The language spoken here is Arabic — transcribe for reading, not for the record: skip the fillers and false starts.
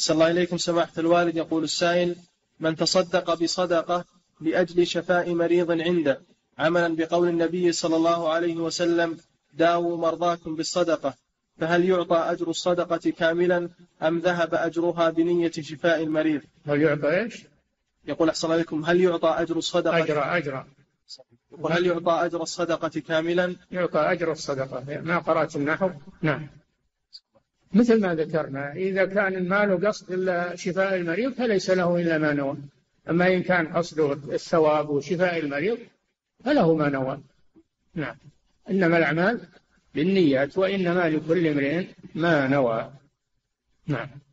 أحسن الله إليكم سماحة الوالد. يقول السائل: من تصدق بصدقة لأجل شفاء مريض عنده عملا بقول النبي صلى الله عليه وسلم: داووا مرضاكم بالصدقة، فهل يعطى أجر الصدقة كاملا أم ذهب أجرها بنية شفاء المريض؟ هل يعطى إيش؟ يقول أحسن الله إليكم: هل يعطى أجر الصدقة؟ أجر. يقول: هل يعطى أجر الصدقة كاملا؟ يعطى أجر الصدقة. ما قرأت النحو؟ نعم. مثل ما ذكرنا، إذا كان المال قصد إلا شفاء المريض فليس له إلا ما نوى. أما إن كان قصده الثواب وشفاء المريض فله ما نوى. نعم. إنما الأعمال بالنيات وإنما لكل امرئ ما نوى. نعم.